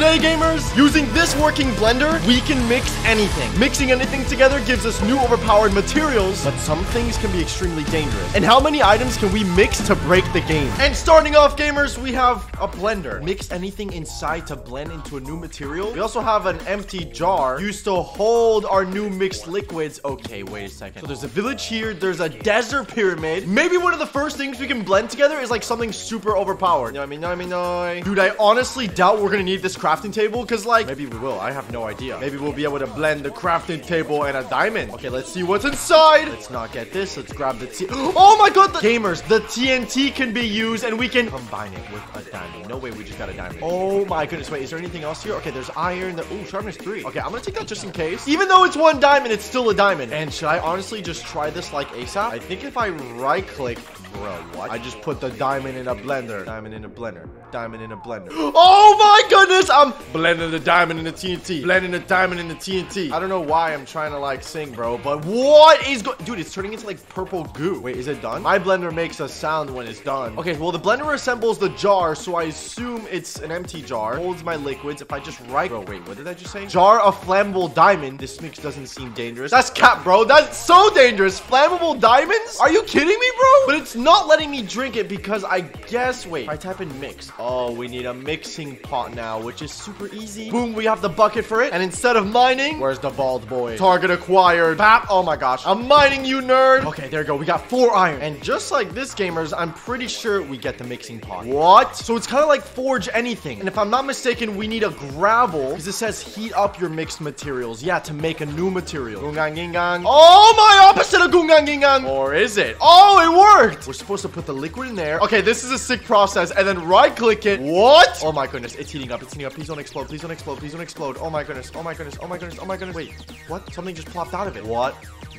Today, gamers, using this working blender, we can mix anything. Mixing anything together gives us new overpowered materials, but some things can be extremely dangerous. And how many items can we mix to break the game? And starting off, gamers, we have a blender. Mix anything inside to blend into a new material. We also have an empty jar used to hold our new mixed liquids. Okay, wait a second. So there's a village here. There's a desert pyramid. Maybe one of the first things we can blend together is like something super overpowered. You know what I mean? Dude, I honestly doubt we're gonna need this crafting table because, like, maybe we will. I have no idea. Maybe we'll be able to blend the crafting table and a diamond. Okay, let's see what's inside. Let's not get this. Let's grab the TNT. Oh my god, gamers, the TNT can be used and we can combine it with a diamond. No way, we just got a diamond. Oh my goodness. Wait, is there anything else here? Okay, there's iron. Ooh, sharpness 3. Okay, I'm gonna take that just in case. Even though it's one diamond, it's still a diamond. And should I honestly just try this like ASAP? I think if I right click, bro, what? I just put the diamond in a blender. Diamond in a blender. Diamond in a blender. Oh my goodness, I'm blending the diamond in the TNT. Blending the diamond in the TNT. I don't know why I'm trying to like sing, bro, but what is going? Dude, it's turning into like purple goo. Wait, is it done? My blender makes a sound when it's done. Okay, well, the blender assembles the jar, so I assume it's an empty jar. Holds my liquids. If I just right- Bro, wait, what did I just say? Jar of flammable diamond. This mix doesn't seem dangerous. That's cap, bro. That's so dangerous. Flammable diamonds? Are you kidding me, bro? But it's not letting me drink it because I guess, wait, if I type in mix. Oh, we need a mixing pot now, which is super easy. Boom, we have the bucket for it. And instead of mining, where's the bald boy? Target acquired. Bap. Oh my gosh. I'm mining you, nerd. Okay, there you go. We got 4 iron. And just like this, gamers, I'm pretty sure we get the mixing pot. What? So it's kind of like forge anything. And if I'm not mistaken, we need a gravel because it says heat up your mixed materials. Yeah, to make a new material. Gungang gingang. Oh, my opposite of gungang gingang. Or is it? Oh, it worked. We're supposed to put the liquid in there. Okay, this is a sick process. And then right click. It. What? Oh my goodness, it's heating up. It's heating up. Please don't explode. Please don't explode. Please don't explode. Oh my goodness. Oh my goodness. Oh my goodness. Oh my goodness. Wait, what? Something just plopped out of it. What?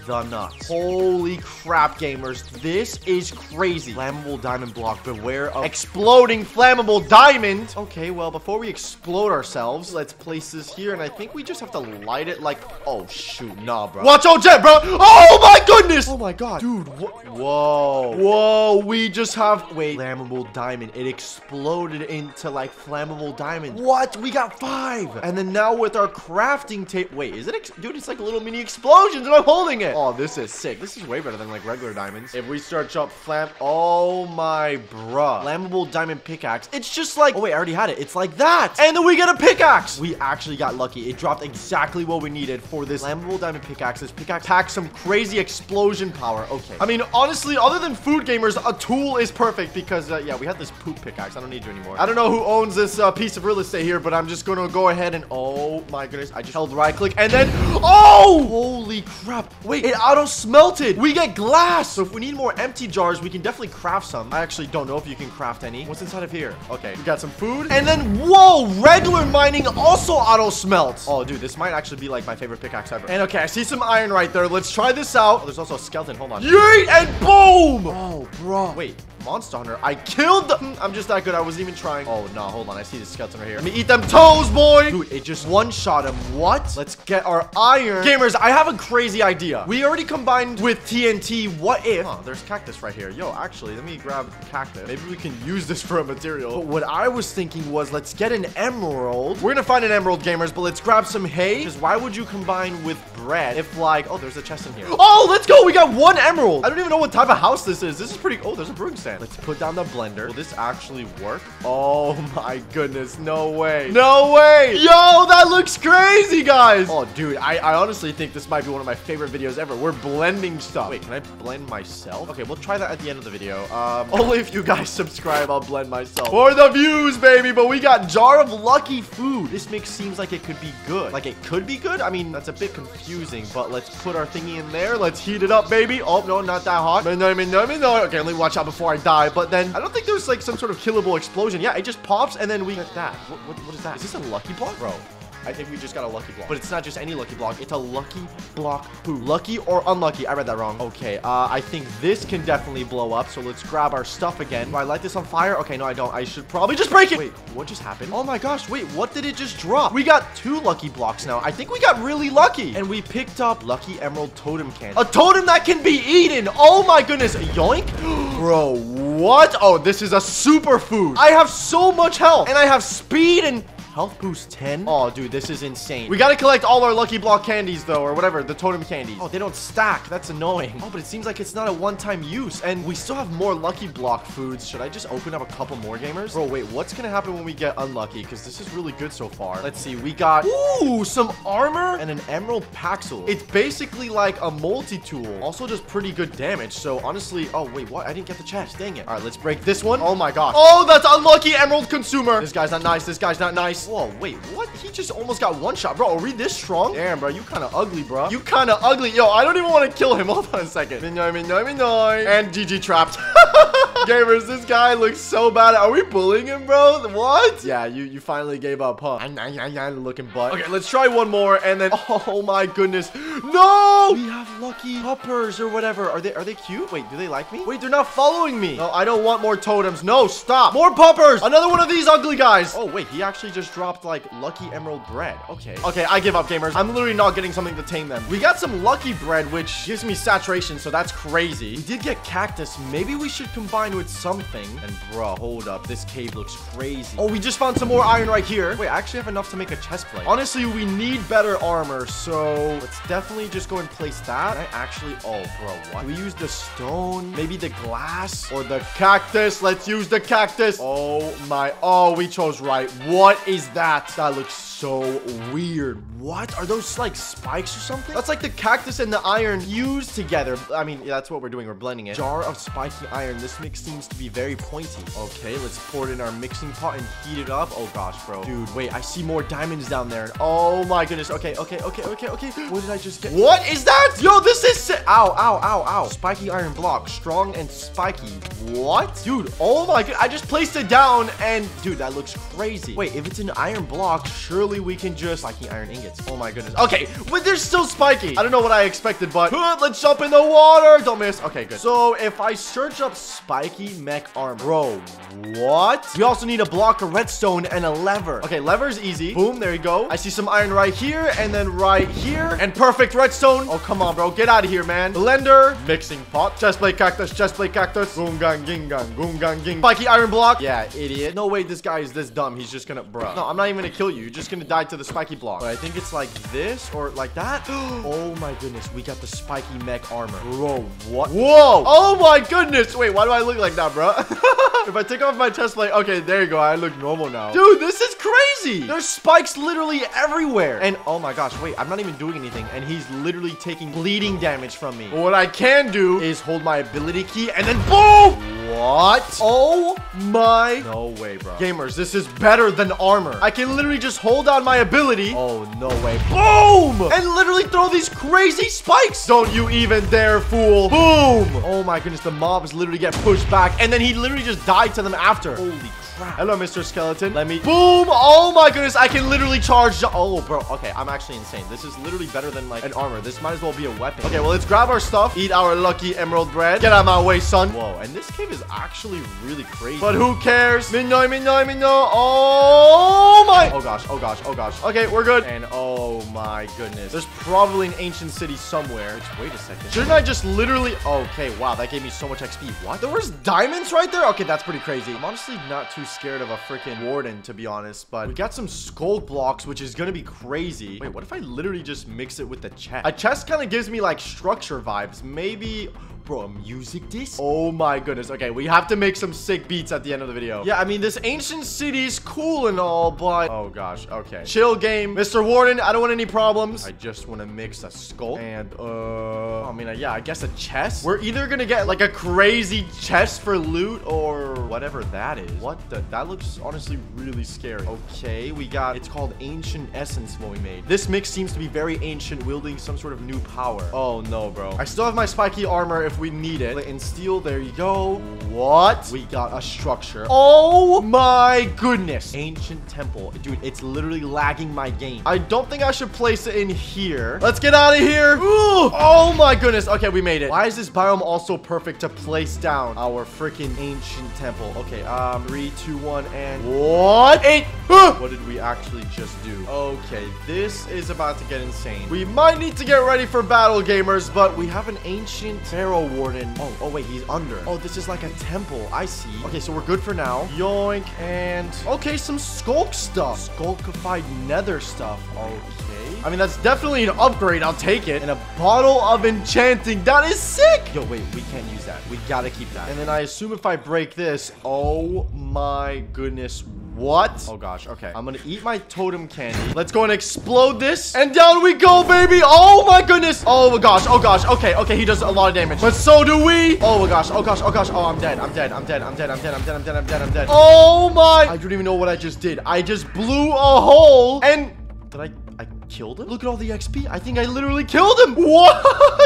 The nuts. Holy crap, gamers. This is crazy. Flammable diamond block. Beware of exploding flammable diamond. Okay, well, before we explode ourselves, let's place this here. And I think we just have to light it like... Oh, shoot. Nah, bro. Watch all jet, bro. Oh, my goodness. Oh, my God. Dude, what? Whoa. Whoa, we just have... Wait. Flammable diamond. It exploded into, like, flammable diamond. What? We got 5. And then now with our crafting tape... Wait, is it... Dude, it's like little mini explosions and I'm holding it. Oh, this is sick. This is way better than like regular diamonds. If we search up flam, oh my bruh. Flammable diamond pickaxe. It's just like, oh wait, I already had it. It's like that. And then we get a pickaxe. We actually got lucky. It dropped exactly what we needed for this flammable diamond pickaxe. This pickaxe packs some crazy explosion power. Okay. I mean, honestly, other than food gamers, a tool is perfect because yeah, we had this poop pickaxe. I don't need you anymore. I don't know who owns this piece of real estate here, but I'm just going to go ahead and oh my goodness. I just held right click and then, oh, holy crap. Wait. It auto-smelted. We get glass. So if we need more empty jars, we can definitely craft some. I actually don't know if you can craft any. What's inside of here? Okay, we got some food. And then, whoa, regular mining also auto-smelts. Oh, dude, this might actually be like my favorite pickaxe ever. And okay, I see some iron right there. Let's try this out. Oh, there's also a skeleton. Hold on. Yeet and boom. Oh, bro. Wait. Monster Hunter. I killed them. I'm just that good. I wasn't even trying. Oh, no. Hold on. I see the skeleton right here. Let me eat them toes, boy. Dude, it just one-shot him. What? Let's get our iron. Gamers, I have a crazy idea. We already combined with TNT. What if... Huh, there's cactus right here. Yo, actually, let me grab cactus. Maybe we can use this for a material. But what I was thinking was, let's get an emerald. We're going to find an emerald, gamers, but let's grab some hay. Because why would you combine with bread if, like... Oh, there's a chest in here. Oh, let's go. We got 1 emerald. I don't even know what type of house this is. This is pretty... Oh, there's a brewing stand. Let's put down the blender. Will this actually work? Oh my goodness. No way. No way. Yo, that looks crazy, guys. Oh, dude. I honestly think this might be one of my favorite videos ever. We're blending stuff. Wait, can I blend myself? Okay, we'll try that at the end of the video. Only if you guys subscribe, I'll blend myself. For the views, baby. But we got jar of lucky food. This mix seems like it could be good. Like it could be good? I mean, that's a bit confusing, but let's put our thingy in there. Let's heat it up, baby. Oh, no, not that hot. No. Okay, let me watch out before I die, but then I don't think there's like some sort of killable explosion. Yeah, it just pops and then we get that. What is that? Is this a lucky block, bro? I think we just got a lucky block. But it's not just any lucky block. It's a lucky block food. Lucky or unlucky. I read that wrong. Okay, I think this can definitely blow up. So let's grab our stuff again. Do I light this on fire? Okay, no, I don't. I should probably just break it. Wait, what just happened? Oh my gosh. Wait, what did it just drop? We got 2 lucky blocks now. I think we got really lucky. And we picked up lucky emerald totem candy. A totem that can be eaten. Oh my goodness. Yoink. Bro, what? Oh, this is a superfood. I have so much health. And I have speed and... Health boost 10? Oh, dude, this is insane. We gotta collect all our Lucky Block candies, though, or whatever, the totem candies. Oh, they don't stack. That's annoying. Oh, but it seems like it's not a one-time use, and we still have more Lucky Block foods. Should I just open up a couple more, gamers? Bro, wait, what's gonna happen when we get unlucky? Because this is really good so far. Let's see. We got, ooh, some armor and an emerald paxel. It's basically like a multi-tool. Also does pretty good damage, so honestly, oh, wait, what? I didn't get the chest. Dang it. All right, let's break this one. Oh, my God. Oh, that's unlucky emerald consumer. This guy's not nice. This guy's not nice. Whoa, wait, what? He just almost got one shot. Bro, are we this strong? Damn, bro, you kind of ugly, bro. You kind of ugly. Yo, I don't even want to kill him. Hold on a second. And GG trapped. Gamers, this guy looks so bad. Are we bullying him, bro? What? Yeah, you finally gave up, huh? Looking butt. Okay, let's try one more, and then, oh my goodness. No! We have lucky hoppers or whatever. Are they cute? Wait, do they like me? Wait, they're not following me. No, I don't want more totems. No, stop. More poppers. Another one of these ugly guys. Oh, wait, he actually just dropped, like, lucky emerald bread. Okay. Okay, I give up, gamers. I'm literally not getting something to tame them. We got some lucky bread, which gives me saturation, so that's crazy. We did get cactus. Maybe we should combine with something. And, bro, hold up. This cave looks crazy. Oh, we just found some more iron right here. Wait, I actually have enough to make a chest plate. Honestly, we need better armor, so let's definitely just go and place that. Can I actually... Oh, bro, what? Can we use the stone? Maybe the glass? Or the cactus? Let's use the cactus. Oh, my... Oh, we chose right. What is that? That looks so weird. What? Are those, like, spikes or something? That's like the cactus and the iron used together. I mean, yeah, that's what we're doing. We're blending it. Jar of spiky iron. This mix seems to be very pointy. Okay, let's pour it in our mixing pot and heat it up. Oh, gosh, bro. Dude, wait. I see more diamonds down there. Oh, my goodness. Okay. What did I just get? What is that? Yo, this is sick. Ow. Spiky iron block. Strong and spiky. What? Dude, oh, my God. I just placed it down, and, dude, that looks crazy. Wait, if it's an iron block, surely we can just... Spiky iron ingots. Oh, my goodness. Okay, but they're still spiky. I don't know what I expected, but let's jump in the water. Don't miss. Okay, good. So, if I search up spiky mech armor. Bro, what? We also need a block of redstone and a lever. Okay, lever's easy. Boom, there you go. I see some iron right here, and then right here, and perfect redstone. Oh, come on, bro. Get out of here, man. Blender, mixing pot, chestplate cactus, chestplate cactus. Boom, gang, ging, gang, boom, gang, ging. Spiky iron block. Yeah, idiot. No way this guy is this dumb. He's just gonna, bro. No, I'm not even gonna kill you. You're just gonna die to the spiky block. But I think it's like this or like that. Oh, my goodness. We got the spiky mech armor. Bro, what? Whoa. Oh, my goodness. Wait, why do I look like that, bro? If I take off my chestplate, okay, there you go. I look normal now. Dude, this is crazy. There's spikes literally everywhere. And oh my gosh, wait, I'm not even doing anything. And he's literally taking bleeding damage from me. But what I can do is hold my ability key and then boom. What? Oh my. No way, bro. Gamers, this is better than armor. I can literally just hold on my ability. Oh, no way. Boom! And literally throw these crazy spikes. Don't you even dare, fool. Boom! Oh my goodness, the mobs literally get pushed back. And then he literally just died to them after. Holy crap. Hello, Mr. Skeleton. Let me... Boom! Oh my goodness, I can literally charge... Oh, bro. Okay, I'm actually insane. This is literally better than, like, an armor. This might as well be a weapon. Okay, well, let's grab our stuff. Eat our lucky emerald bread. Get out of my way, son. Whoa, and this cave is actually really crazy, but who cares? Minnoy. Oh my, oh gosh. Okay, we're good. And oh my goodness, there's probably an ancient city somewhere. Which, wait a second, shouldn't I just literally... Okay, wow, that gave me so much XP. What? There was diamonds right there. Okay, that's pretty crazy. I'm honestly not too scared of a freaking warden, to be honest, but we got some skull blocks, which is gonna be crazy. Wait, what if I literally just mix it with the chest? A chest kind of gives me like structure vibes, maybe. Bro, a music disc? Oh my goodness. Okay, we have to make some sick beats at the end of the video. Yeah, I mean, this ancient city is cool and all, but... Oh gosh, okay. Chill game. Mr. Warden, I don't want any problems. I just want to mix a skull and, I mean, yeah, I guess a chest. We're either gonna get, like, a crazy chest for loot or whatever that is. What the... That looks honestly really scary. Okay, we got... It's called Ancient Essence, what we made. This mix seems to be very ancient, wielding some sort of new power. Oh no, bro. I still have my spiky armor if we need it. And steel, there you go. What? We got a structure. Oh my goodness. Ancient temple. Dude, it's literally lagging my game. I don't think I should place it in here. Let's get out of here. Ooh. Oh my goodness. Okay, we made it. Why is this biome also perfect to place down our freaking ancient temple? Okay, 3, 2, 1, and... What? Eight. What did we actually just do? Okay, this is about to get insane. We might need to get ready for battle, gamers, but we have an ancient pharaoh Shadow Warden. Oh, wait, he's under. Oh, this is like a temple. I see. Okay, so we're good for now. Yoink. And okay, some Skulk stuff. Skulkified Nether stuff. Okay. I mean, that's definitely an upgrade. I'll take it. And a bottle of enchanting. That is sick. Yo, wait, we can't use that. We gotta keep that. And then I assume if I break this, oh my goodness. What? Oh, gosh. Okay. I'm going to eat my totem candy. Let's go and explode this. And down we go, baby. Oh, my goodness. Oh, gosh. Oh, gosh. Okay. Okay. He does a lot of damage. But so do we. Oh, my gosh. Oh, gosh. Oh, gosh. Oh, I'm dead. I'm dead. I'm dead. I'm dead. I'm dead. I'm dead. I'm dead. I'm dead. I'm dead. Oh, my. I don't even know what I just did. I just blew a hole. And did I killed him? Look at all the XP. I think I literally killed him. What?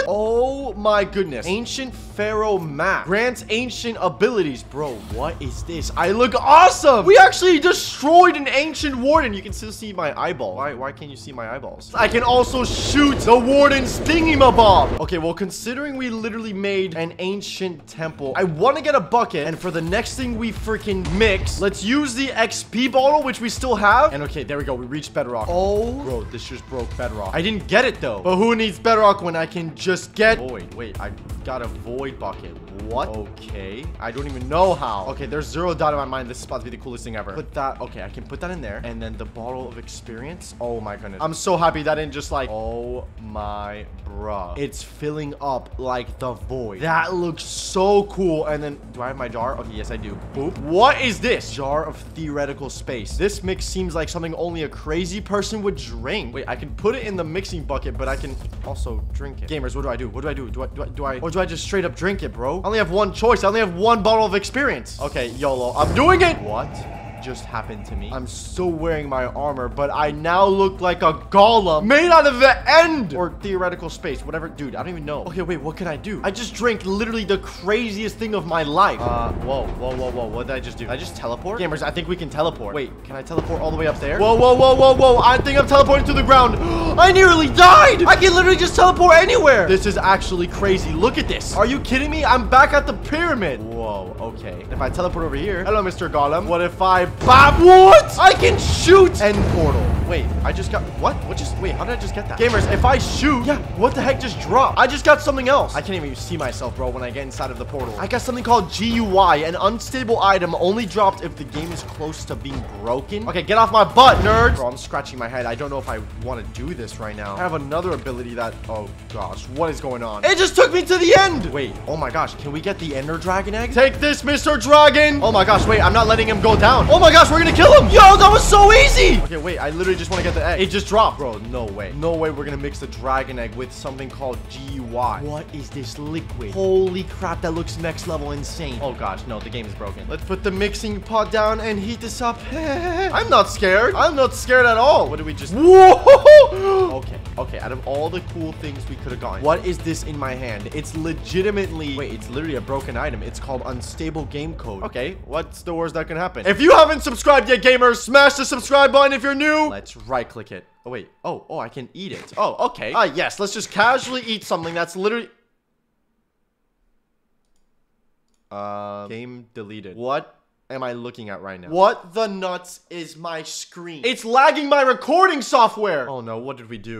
Oh, my goodness. Ancient Pharaoh map. Grants ancient abilities. Bro, what is this? I look awesome. We actually destroyed an ancient warden. You can still see my eyeball. Why can't you see my eyeballs? I can also shoot the warden's thingy-ma-bob. Okay, well, considering we literally made an ancient temple, I want to get a bucket. And for the next thing we freaking mix, let's use the XP bottle, which we still have. And okay, there we go. We reached bedrock. Oh, bro, this should broke bedrock. I didn't get it though. But who needs bedrock when I can just get void? Wait, I got a void bucket. What? Okay. I don't even know how. Okay, there's zero doubt in my mind. This is about to be the coolest thing ever. Put that. Okay, I can put that in there. And then the bottle of experience. Oh my goodness. I'm so happy that didn't just like. Oh my bruh. It's filling up like the void. That looks so cool. And then do I have my jar? Okay, yes I do. Boop. What is this? Jar of theoretical space. This mix seems like something only a crazy person would drink. Wait, I can put it in the mixing bucket, but I can also drink it. Gamers, what do I do? What do I do? Or do I just straight up drink it, bro? I only have one choice. I only have one bottle of experience. Okay, YOLO. I'm doing it. What just happened to me? I'm still wearing my armor, but I now look like a golem made out of the end or theoretical space, whatever. Dude, I don't even know. Okay, wait, what can I do? I just drank literally the craziest thing of my life. Whoa. What did I just do? Did I just teleport? Gamers, I think we can teleport. Wait, can I teleport all the way up there? Whoa. I think I'm teleporting to the ground. I nearly died. I can literally just teleport anywhere. This is actually crazy. Look at this. Are you kidding me? I'm back at the pyramid. Whoa, okay. If I teleport over here. Hello, Mr. Golem. What if I Bob, what? I can shoot end portal. Wait, I just got what? What just wait? How did I just get that? Gamers, if I shoot, yeah, what the heck just dropped? I just got something else. I can't even see myself, bro, when I get inside of the portal. I got something called GUI, an unstable item only dropped if the game is close to being broken. Okay, get off my butt, nerds. Bro, I'm scratching my head. I don't know if I want to do this right now. I have another ability that oh gosh, what is going on? It just took me to the end. Wait, oh my gosh, can we get the Ender Dragon egg? Take this, Mr. Dragon. Oh my gosh, wait, I'm not letting him go down. Oh my gosh, we're gonna kill him. Yo, that was so easy. Okay, wait, I literally just want to get the egg. It just dropped. Bro, no way. No way we're gonna mix the dragon egg with something called GUI. What is this liquid? Holy crap, that looks next level insane. Oh gosh, no, the game is broken. Let's put the mixing pot down and heat this up. I'm not scared. I'm not scared at all. What did we just... Whoa! Okay, out of all the cool things we could have gotten. What is this in my hand? It's legitimately... Wait, it's literally a broken item. It's called unstable game code. Okay, what's the worst that can happen? If you haven't subscribed yet, gamers, smash the subscribe button if you're new. Let's right click it. Oh wait, oh, I can eat it. Oh, okay. Yes, let's just casually eat something that's literally game deleted. What am I looking at right now? What the nuts is my screen? It's lagging my recording software. Oh no, what did we do?